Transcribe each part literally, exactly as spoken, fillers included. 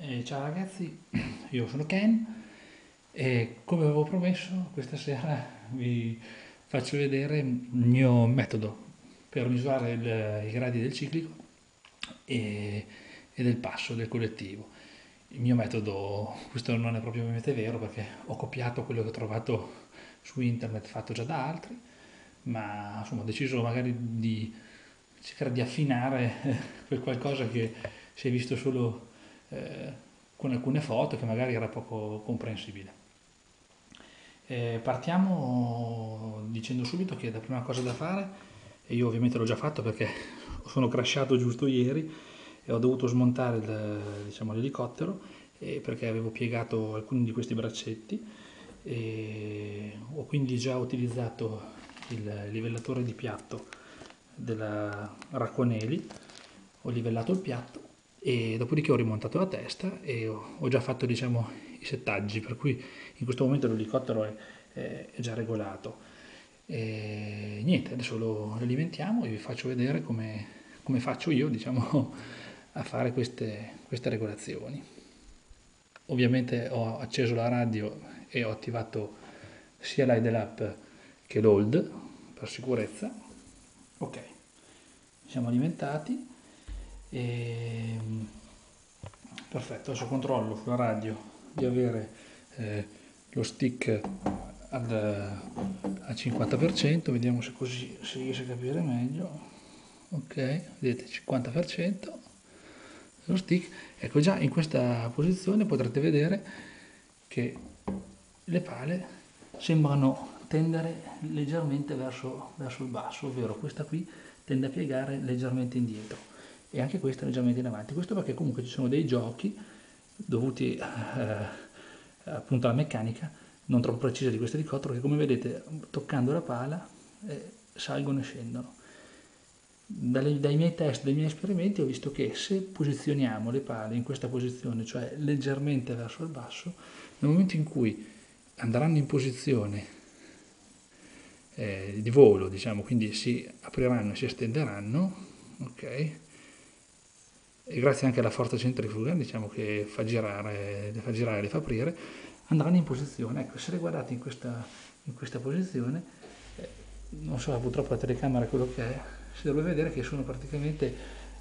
Eh, ciao ragazzi, io sono Ken e come avevo promesso questa sera vi faccio vedere il mio metodo per misurare il, i gradi del ciclico e, e del passo del collettivo. Il mio metodo, questo non è propriamente vero perché ho copiato quello che ho trovato su internet fatto già da altri, ma insomma ho deciso magari di cercare di affinare quel qualcosa che si è visto solo Eh, con alcune foto che magari era poco comprensibile. Eh, partiamo dicendo subito che la prima cosa da fare, e io ovviamente l'ho già fatto perché sono crashato giusto ieri e ho dovuto smontare l'elicottero, diciamo, perché avevo piegato alcuni di questi braccetti e ho quindi già utilizzato il livellatore di piatto della Raconeli, ho livellato il piatto e dopodiché ho rimontato la testa e ho già fatto, diciamo, i settaggi, per cui in questo momento l'elicottero è, è già regolato. E niente, adesso lo alimentiamo e vi faccio vedere come, come faccio io, diciamo, a fare queste, queste regolazioni. Ovviamente ho acceso la radio e ho attivato sia l'idle up che l'hold per sicurezza. Ok, siamo alimentati. E... perfetto, adesso controllo sulla radio di avere eh, lo stick al, al cinquanta per cento, vediamo se così si riesce a capire meglio. Ok, vedete, cinquanta per cento lo stick. Ecco, già in questa posizione potrete vedere che le pale sembrano tendere leggermente verso, verso il basso, ovvero questa qui tende a piegare leggermente indietro e anche questa leggermente in avanti. Questo perché comunque ci sono dei giochi dovuti eh, appunto alla meccanica non troppo precisa di questo elicottero, che come vedete toccando la pala eh, salgono e scendono. Dalle, dai miei test, dai miei esperimenti ho visto che se posizioniamo le pale in questa posizione, cioè leggermente verso il basso, nel momento in cui andranno in posizione eh, di volo, diciamo, quindi si apriranno e si estenderanno, ok? E grazie anche alla forza centrifuga, diciamo, che fa girare, le fa girare, le fa aprire, andranno in posizione. Ecco, se le guardate in questa, in questa posizione, eh, non so purtroppo la telecamera è quello che è, si dovrebbe vedere che sono praticamente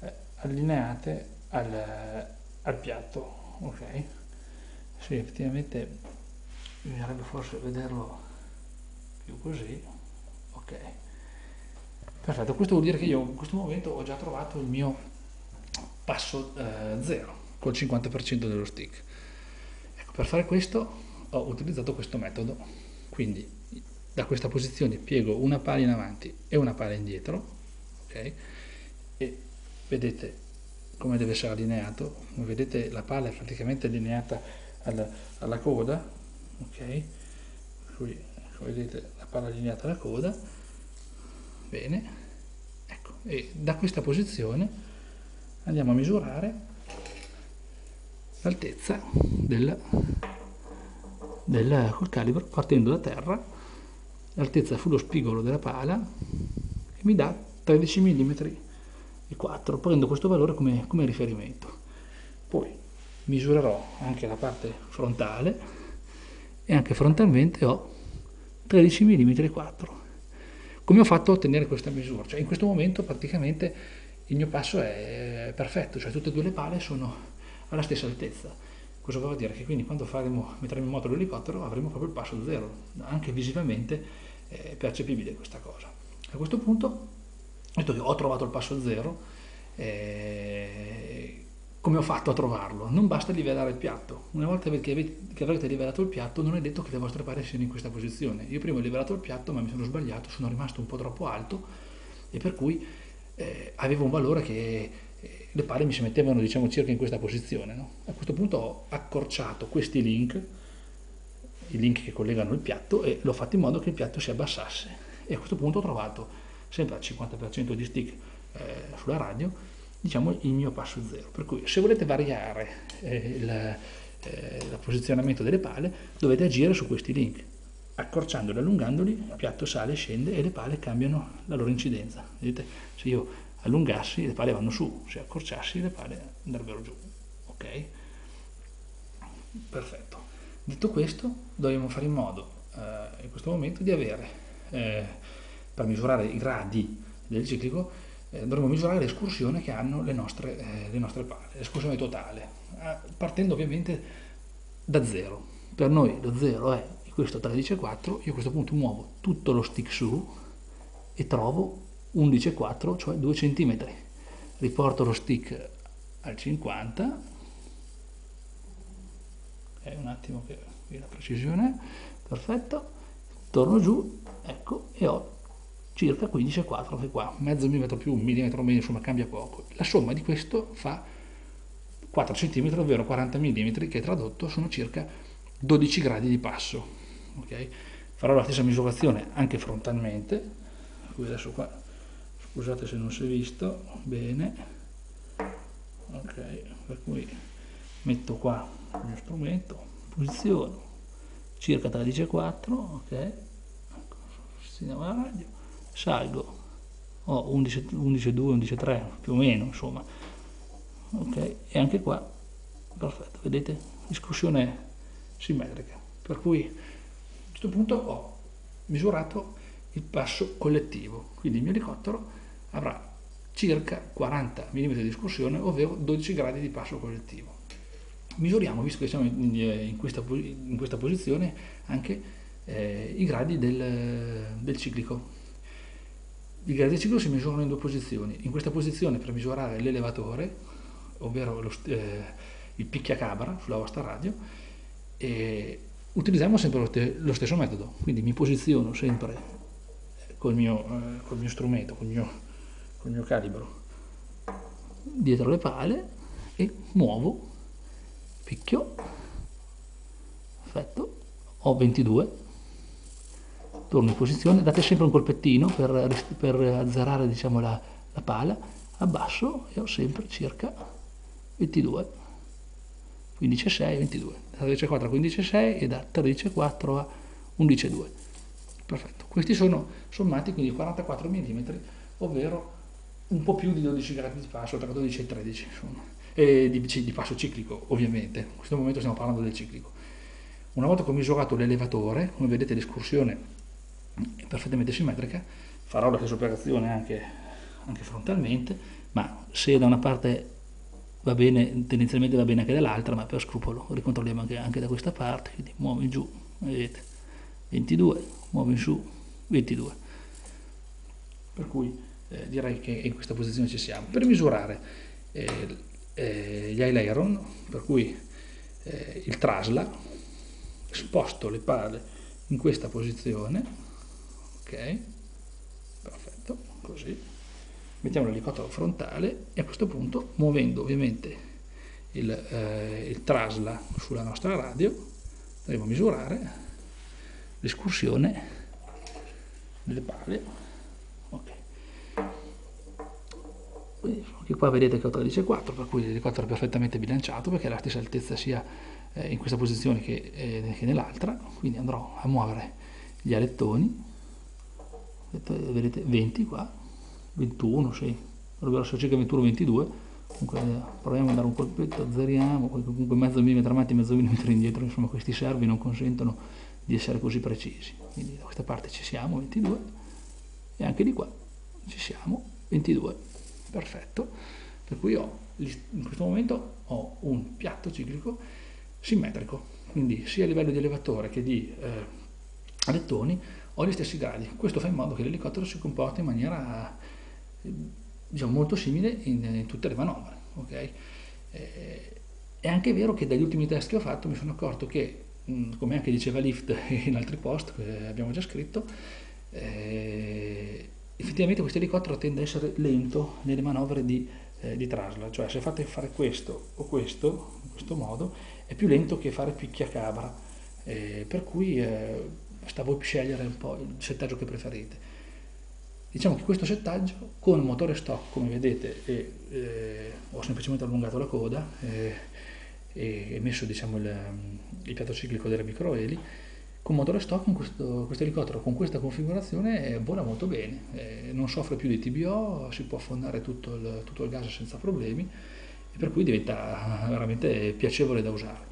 eh, allineate al, al piatto, ok? Sì, effettivamente bisognerebbe forse vederlo più così, ok? Perfetto, questo vuol dire che io in questo momento ho già trovato il mio passo eh, zero col cinquanta per cento dello stick. Ecco, per fare questo ho utilizzato questo metodo, quindi da questa posizione piego una pala in avanti e una pala indietro, ok? E vedete come deve essere allineato, come vedete la pala è praticamente allineata alla, alla coda, ok? Qui, come vedete, la pala allineata alla coda, bene, ecco, e da questa posizione andiamo a misurare l'altezza del, del, col calibro, partendo da terra, l'altezza sullo spigolo della pala, che mi dà tredici millimetri e quattro. Prendo questo valore come, come riferimento. Poi misurerò anche la parte frontale e anche frontalmente ho tredici millimetri e quattro. Come ho fatto a ottenere questa misura? Cioè in questo momento praticamente il mio passo è perfetto, cioè tutte e due le pale sono alla stessa altezza. Questo vuol dire che quindi quando faremo, metteremo in moto l'elicottero avremo proprio il passo zero, anche visivamente è percepibile questa cosa. A questo punto, detto che ho trovato il passo zero, eh, come ho fatto a trovarlo? Non basta livellare il piatto. Una volta che avrete livellato il piatto non è detto che le vostre pale siano in questa posizione. Io prima ho livellato il piatto ma mi sono sbagliato, sono rimasto un po' troppo alto e per cui Eh, avevo un valore che eh, le pale mi si mettevano, diciamo, circa in questa posizione, no? A questo punto ho accorciato questi link, i link che collegano il piatto, e l'ho fatto in modo che il piatto si abbassasse, e a questo punto ho trovato, sempre al cinquanta per cento di stick eh, sulla radio, diciamo, il mio passo zero. Per cui se volete variare eh, il eh, posizionamento delle pale dovete agire su questi link. Accorciandoli, allungandoli, il piatto sale, scende e le pale cambiano la loro incidenza. Vedete, se io allungassi le pale vanno su, se accorciassi le pale andrebbero giù, ok? Perfetto. Detto questo, dobbiamo fare in modo eh, in questo momento di avere, eh, per misurare i gradi del ciclico, eh, dovremo misurare l'escursione che hanno le nostre, eh, le nostre pale, l'escursione totale, eh, partendo ovviamente da zero. Per noi lo zero è questo tredici virgola quattro, io a questo punto muovo tutto lo stick su e trovo undici virgola quattro, cioè due centimetri. Riporto lo stick al cinquanta, è un attimo che qui la precisione, perfetto, torno giù, ecco, e ho circa quindici virgola quattro anche qua, mezzo millimetro più, un millimetro meno, insomma cambia poco. La somma di questo fa quattro centimetri, ovvero quaranta millimetri, che tradotto sono circa dodici gradi di passo. Okay? Farò la stessa misurazione anche frontalmente, qui adesso qua, scusate se non si è visto bene, ok, per cui metto qua il mio strumento, posiziono circa tredici virgola quattro, ok, ecco, radio, salgo, ho undici virgola due, undici virgola tre più o meno, insomma, ok, e anche qua, perfetto, vedete, discussione simmetrica, per cui a questo punto ho misurato il passo collettivo, quindi il mio elicottero avrà circa quaranta millimetri di escursione, ovvero dodici gradi di passo collettivo. Misuriamo, visto che siamo in, in, questa, in questa posizione, anche eh, i gradi del, del ciclico. I gradi del ciclico si misurano in due posizioni. In questa posizione, per misurare l'elevatore, ovvero lo, eh, il picchiacabra sulla vostra radio, e utilizziamo sempre lo, st lo stesso metodo, quindi mi posiziono sempre col mio, eh, col mio strumento, col mio, col mio calibro dietro le pale e muovo, picchio, perfetto, ho ventidue, torno in posizione, date sempre un colpettino per, per azzerare, diciamo, la, la pala, abbasso e ho sempre circa ventidue, quindici virgola sei, ventidue, da tredici virgola quattro a quindici virgola sei e da tredici virgola quattro a undici virgola due. Perfetto, questi sono sommati quindi quarantaquattro millimetri, ovvero un po' più di dodici gradi di passo, tra dodici e tredici, insomma, e di, di passo ciclico, ovviamente. In questo momento stiamo parlando del ciclico. Una volta che ho misurato l'elevatore, come vedete l'escursione è perfettamente simmetrica, farò la stessa operazione anche, anche frontalmente, ma se da una parte va bene, tendenzialmente va bene anche dall'altra, ma per scrupolo ricontrolliamo anche, anche da questa parte, quindi muovi giù, vedete, ventidue, muovi su, ventidue, per cui eh, direi che in questa posizione ci siamo. Per misurare eh, eh, gli aileron, per cui eh, il trasla, sposto le pale in questa posizione, ok, perfetto, così. Mettiamo l'elicottero frontale e a questo punto, muovendo ovviamente il, eh, il trasla sulla nostra radio, andremo a misurare l'escursione delle pale. Okay. Anche qua vedete che ho tredici virgola quattro, per cui l'elicottero è perfettamente bilanciato, perché è la stessa altezza sia eh, in questa posizione che, eh, che nell'altra, quindi andrò a muovere gli alettoni, vedete venti qua, ventuno, sì, dovrebbero essere circa ventuno ventidue, comunque proviamo a dare un colpetto, azzeriamo, comunque mezzo millimetro avanti, mezzo millimetro indietro, insomma questi servi non consentono di essere così precisi, quindi da questa parte ci siamo, ventidue, e anche di qua ci siamo, ventidue, perfetto, per cui ho, in questo momento ho un piatto ciclico simmetrico, quindi sia a livello di elevatore che di eh, alettoni ho gli stessi gradi. Questo fa in modo che l'elicottero si comporti in maniera, diciamo, molto simile in, in tutte le manovre, ok? Eh, è anche vero che dagli ultimi test che ho fatto mi sono accorto che, mh, come anche diceva Lift in altri post che abbiamo già scritto, eh, effettivamente questo elicottero tende a essere lento nelle manovre di, eh, di trasla, cioè se fate fare questo o questo in questo modo è più lento che fare picchiacabra, eh, per cui eh, sta a voi scegliere un po' il settaggio che preferite. Diciamo che questo settaggio con motore stock, come vedete, e, e, ho semplicemente allungato la coda e, e messo, diciamo, il, il piatto ciclico delle microeli, con motore stock in questo, questo elicottero con questa configurazione eh, vola molto bene, eh, non soffre più di T B O, si può affondare tutto il, tutto il gas senza problemi, e per cui diventa veramente piacevole da usare.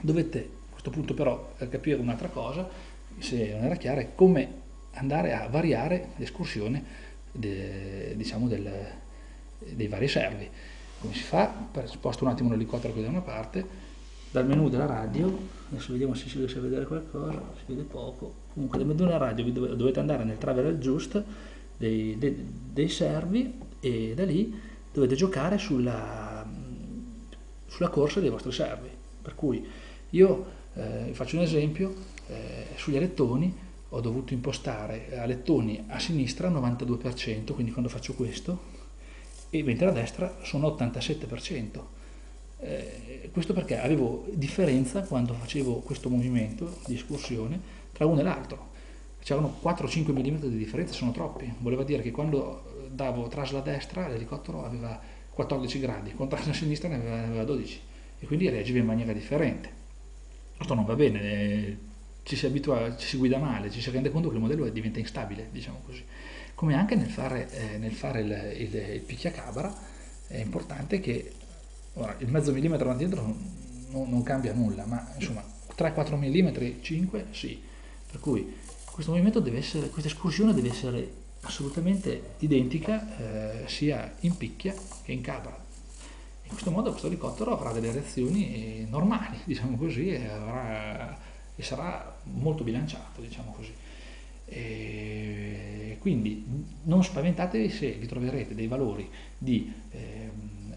Dovete a questo punto però capire un'altra cosa, se non era chiara, è come andare a variare l'escursione de, diciamo del, dei vari servi. Come si fa? Sposto un attimo l'elicottero qui da una parte, dal menu della radio, adesso vediamo se si riesce a vedere qualcosa, si vede poco, comunque dal menu della radio vi dov dovete andare nel travel just dei, de, dei servi e da lì dovete giocare sulla, sulla corsa dei vostri servi. Per cui io eh, faccio un esempio, eh, sugli alettoni ho dovuto impostare alettoni a sinistra al novantadue per cento, quindi quando faccio questo, e mentre a destra sono ottantasette per cento. Eh, questo perché avevo differenza quando facevo questo movimento di escursione tra uno e l'altro. C'erano quattro o cinque millimetri di differenza, sono troppi. Voleva dire che quando davo trasla a destra l'elicottero aveva quattordici gradi, con trasla a sinistra ne aveva, ne aveva dodici, e quindi reagiva in maniera differente. Questo non va bene, eh, ci si abitua, ci si guida male, ci si rende conto che il modello diventa instabile, diciamo così. Come anche nel fare, eh, nel fare il, il, il picchiacabra è importante che ora, il mezzo millimetro avanti dentro non, non cambia nulla, ma insomma tre quattro millimetri, cinque sì, per cui questo movimento deve essere, questa escursione deve essere assolutamente identica eh, sia in picchia che in cabra. In questo modo questo elicottero avrà delle reazioni normali, diciamo così, e, avrà, e sarà molto bilanciato, diciamo così. E quindi non spaventatevi se vi troverete dei valori di eh,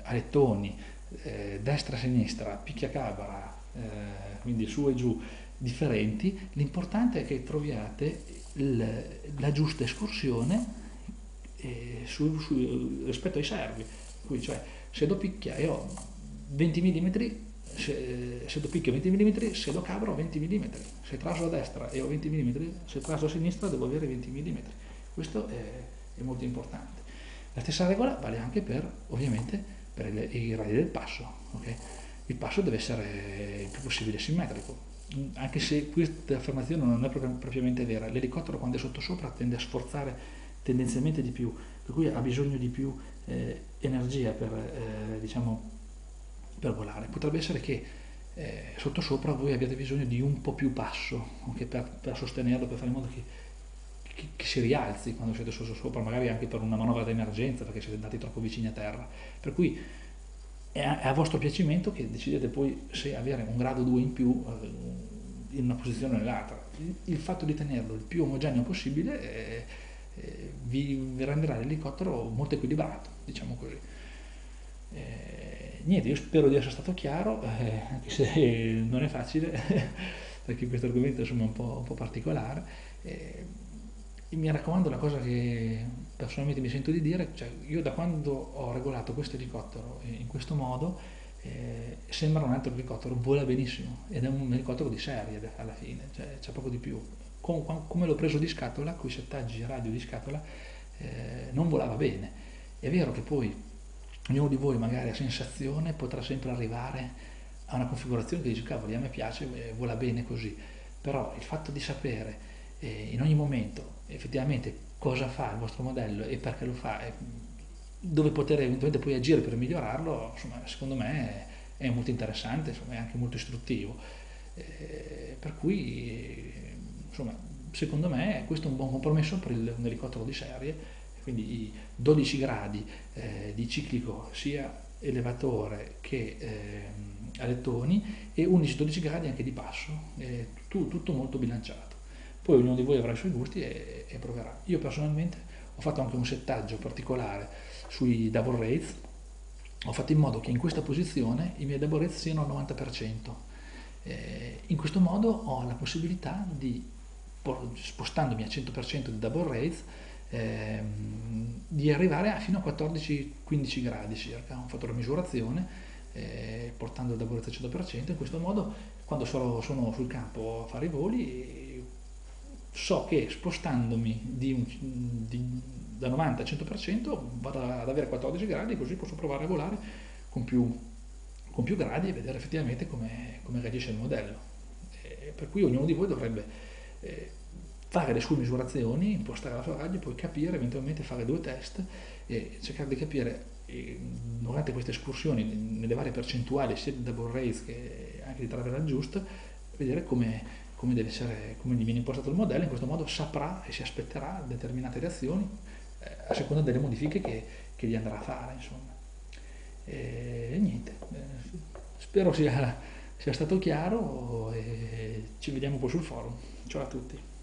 alettoni, eh, destra-sinistra, picchiacabra, eh, quindi su e giù, differenti. L'importante è che troviate il, la giusta escursione eh, su, su, rispetto ai servi. Quindi, cioè, se do picchia e ho venti millimetri, se, se do picchio venti millimetri, se do cabra ho venti millimetri, se traso a destra e ho venti millimetri, se traso a sinistra devo avere venti millimetri. Questo è, è molto importante. La stessa regola vale anche per, ovviamente, per le, i gradi del passo. Okay? Il passo deve essere il più possibile simmetrico, anche se questa affermazione non è propriamente vera. L'elicottero quando è sotto sopra tende a sforzare tendenzialmente di più, per cui ha bisogno di più eh, energia per, eh, diciamo, per volare. Potrebbe essere che eh, sotto sopra voi abbiate bisogno di un po' più passo, okay, per, per sostenerlo, per fare in modo che, che, che si rialzi quando siete sotto sopra, magari anche per una manovra d'emergenza perché siete andati troppo vicini a terra, per cui è a, è a vostro piacimento che decidete poi se avere un grado due in più eh, in una posizione o nell'altra. Il, il fatto di tenerlo il più omogeneo possibile è, vi renderà l'elicottero molto equilibrato, diciamo così. Eh, niente, io spero di essere stato chiaro, eh, anche se non è facile, perché questo argomento insomma, è un po', un po' particolare. Eh, mi raccomando, la cosa che personalmente mi sento di dire, cioè, io da quando ho regolato questo elicottero in questo modo, eh, sembra un altro elicottero, vola benissimo, ed è un elicottero di serie alla fine, cioè, c'è poco di più. Come l'ho preso di scatola, con i settaggi radio di scatola, eh, non volava bene. È vero che poi ognuno di voi magari a sensazione potrà sempre arrivare a una configurazione che dice cavoli a me piace, eh, vola bene così, però il fatto di sapere eh, in ogni momento effettivamente cosa fa il vostro modello e perché lo fa e dove poter eventualmente poi agire per migliorarlo, insomma, secondo me è, è molto interessante, insomma, è anche molto istruttivo, eh, per cui eh, insomma, secondo me questo è un buon compromesso per il, un elicottero di serie, quindi i dodici gradi eh, di ciclico sia elevatore che eh, alettoni e undici dodici gradi anche di passo, eh, tutto, tutto molto bilanciato. Poi ognuno di voi avrà i suoi gusti e, e proverà. Io personalmente ho fatto anche un settaggio particolare sui double rates, ho fatto in modo che in questa posizione i miei double rates siano al novanta per cento, eh, in questo modo ho la possibilità di, spostandomi al cento per cento di double rates, ehm, di arrivare a fino a quattordici quindici gradi circa. Ho fatto la misurazione eh, portando il double rates al cento per cento, in questo modo quando sono, sono sul campo a fare i voli so che spostandomi di un, di, da novanta al cento per cento vado ad avere quattordici gradi, così posso provare a volare con più, con più gradi e vedere effettivamente come, come reagisce il modello. E per cui ognuno di voi dovrebbe fare le sue misurazioni, impostare la sua radio, poi capire, eventualmente fare due test e cercare di capire durante queste escursioni nelle varie percentuali sia del double race che anche di travel adjust, vedere come, come deve essere, come gli viene impostato il modello. In questo modo saprà e si aspetterà determinate reazioni eh, a seconda delle modifiche che, che gli andrà a fare, insomma. E niente, eh, spero sia, sia stato chiaro e ci vediamo poi sul forum. Ciao a tutti.